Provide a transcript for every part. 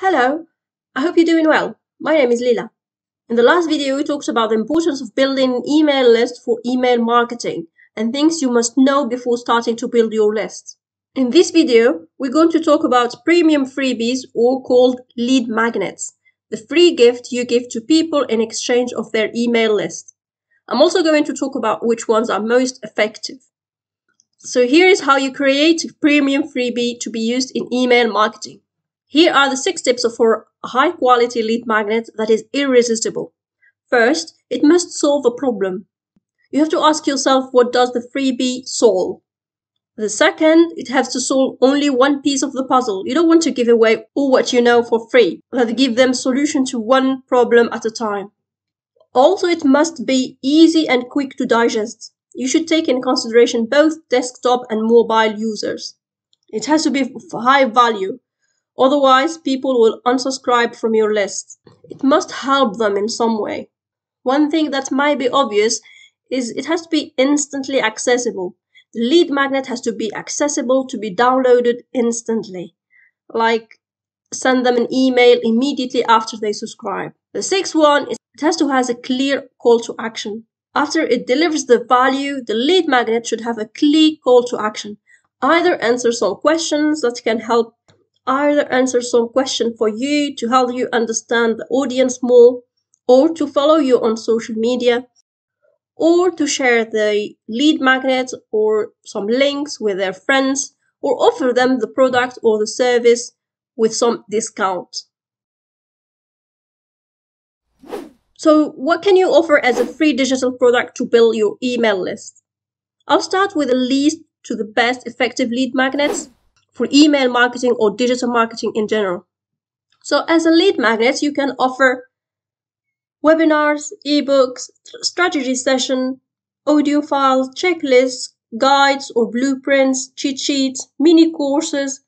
Hello, I hope you're doing well. My name is Lila. In the last video, we talked about the importance of building an email list for email marketing and things you must know before starting to build your list. In this video, we're going to talk about premium freebies, or called lead magnets, the free gift you give to people in exchange of their email list. I'm also going to talk about which ones are most effective. So here is how you create a premium freebie to be used in email marketing. Here are the 6 tips for a high-quality lead magnet that is irresistible. First, it must solve a problem. You have to ask yourself, what does the freebie solve? The second, it has to solve only one piece of the puzzle. You don't want to give away all what you know for free, but give them solution to one problem at a time. Also, it must be easy and quick to digest. You should take in consideration both desktop and mobile users. It has to be of high value. Otherwise, people will unsubscribe from your list. It must help them in some way. One thing that might be obvious is it has to be instantly accessible. The lead magnet has to be accessible to be downloaded instantly. Like, send them an email immediately after they subscribe. The 6th one is it has to have a clear call to action. After it delivers the value, the lead magnet should have a clear call to action. Either answer some question for you to help you understand the audience more, or to follow you on social media, or to share the lead magnet or some links with their friends, or offer them the product or the service with some discount. So what can you offer as a free digital product to build your email list? I'll start with a list to the best effective lead magnets for email marketing or digital marketing in general. So as a lead magnet, you can offer webinars, ebooks, strategy session, audio files, checklists, guides or blueprints, cheat sheets, mini courses,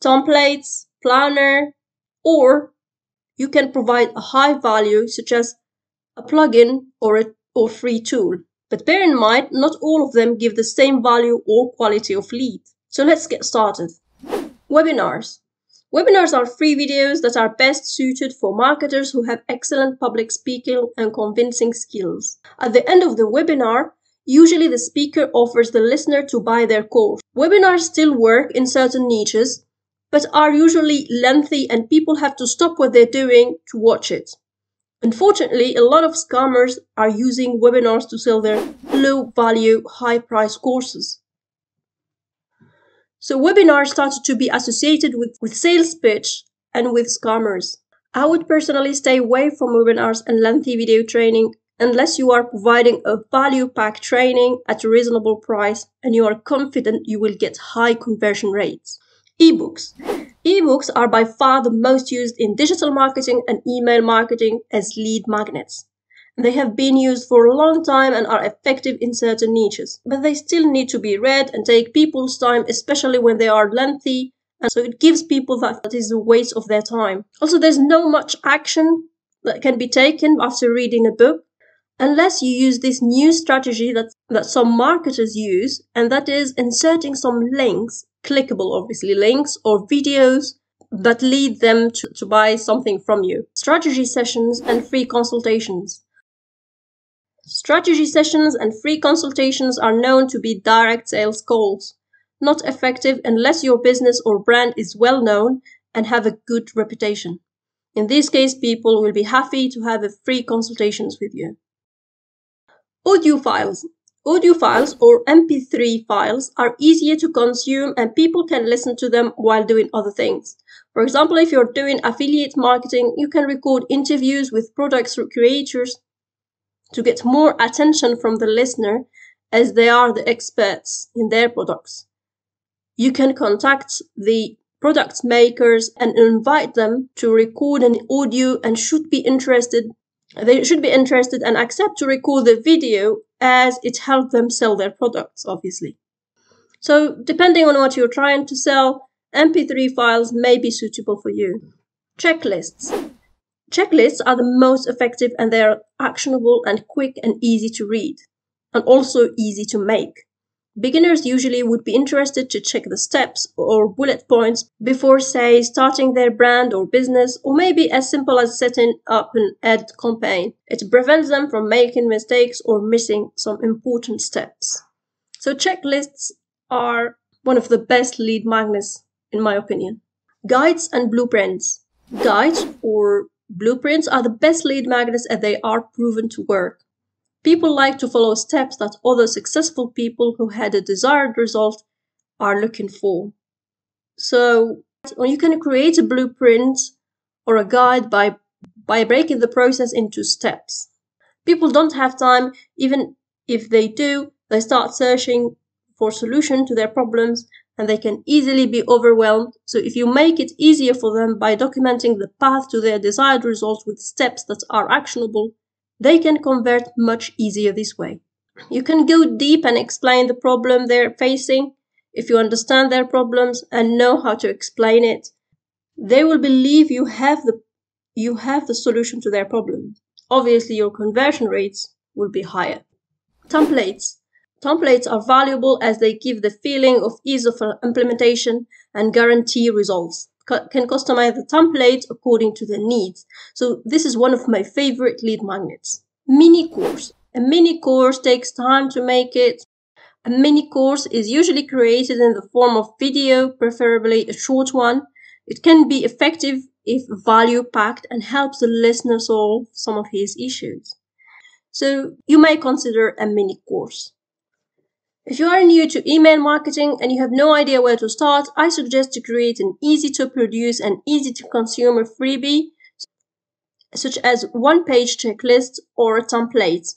templates, planner, or you can provide a high value such as a plugin or free tool. But bear in mind, not all of them give the same value or quality of lead. So let's get started. Webinars. Webinars are free videos that are best suited for marketers who have excellent public speaking and convincing skills. At the end of the webinar, usually the speaker offers the listener to buy their course. Webinars still work in certain niches, but are usually lengthy and people have to stop what they're doing to watch it. Unfortunately, a lot of scammers are using webinars to sell their low-value, high-price courses. So webinars started to be associated with sales pitch and with scammers. I would personally stay away from webinars and lengthy video training unless you are providing a value-packed training at a reasonable price and you are confident you will get high conversion rates. Ebooks. Ebooks are by far the most used in digital marketing and email marketing as lead magnets. They have been used for a long time and are effective in certain niches, but they still need to be read and take people's time, especially when they are lengthy, and so it gives people that is a waste of their time. Also, there's no much action that can be taken after reading a book, unless you use this new strategy that some marketers use, and that is inserting some links, clickable obviously, links or videos, that lead them to buy something from you. Strategy sessions and free consultations. Strategy sessions and free consultations are known to be direct sales calls, not effective unless your business or brand is well known and have a good reputation. In this case, people will be happy to have a free consultations with you. Audio files. Audio files or MP3 files are easier to consume and people can listen to them while doing other things. For example, if you're doing affiliate marketing, you can record interviews with product creators to get more attention from the listener as they are the experts in their products. You can contact the product makers and invite them to record an audio and they should be interested and accept to record the video as it helps them sell their products, obviously. So depending on what you're trying to sell, MP3 files may be suitable for you. Checklists. Checklists are the most effective and they are actionable and quick and easy to read, and also easy to make. Beginners usually would be interested to check the steps or bullet points before, say, starting their brand or business, or maybe as simple as setting up an ad campaign. It prevents them from making mistakes or missing some important steps. So checklists are one of the best lead magnets, in my opinion. Guides and blueprints. Guides or blueprints are the best lead magnets and they are proven to work. People like to follow steps that other successful people who had a desired result are looking for. So you can create a blueprint or a guide by breaking the process into steps. People don't have time, even if they do, they start searching for solutions to their problems and they can easily be overwhelmed. So if you make it easier for them by documenting the path to their desired result with steps that are actionable, they can convert much easier this way. You can go deep and explain the problem they're facing. If you understand their problems and know how to explain it, they will believe you have the solution to their problem. Obviously, your conversion rates will be higher. Templates. Templates are valuable as they give the feeling of ease of implementation and guarantee results. Can customize the template according to their needs. So this is one of my favorite lead magnets. Mini course. A mini course takes time to make it. A mini course is usually created in the form of video, preferably a short one. It can be effective if value-packed and helps the listener solve some of his issues. So you may consider a mini course. If you are new to email marketing and you have no idea where to start, I suggest to create an easy-to-produce and easy-to-consume freebie, such as one-page checklist or a template,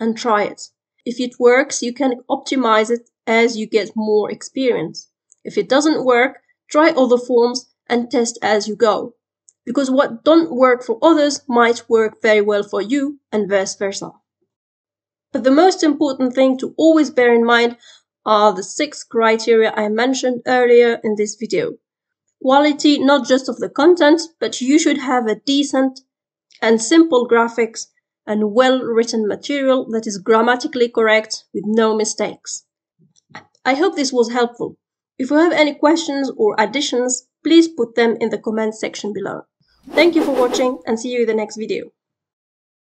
and try it. If it works, you can optimize it as you get more experience. If it doesn't work, try other forms and test as you go, because what don't work for others might work very well for you and vice versa. But the most important thing to always bear in mind are the 6 criteria I mentioned earlier in this video. Quality, not just of the content, but you should have a decent and simple graphics and well-written material that is grammatically correct with no mistakes. I hope this was helpful. If you have any questions or additions, please put them in the comment section below. Thank you for watching and see you in the next video.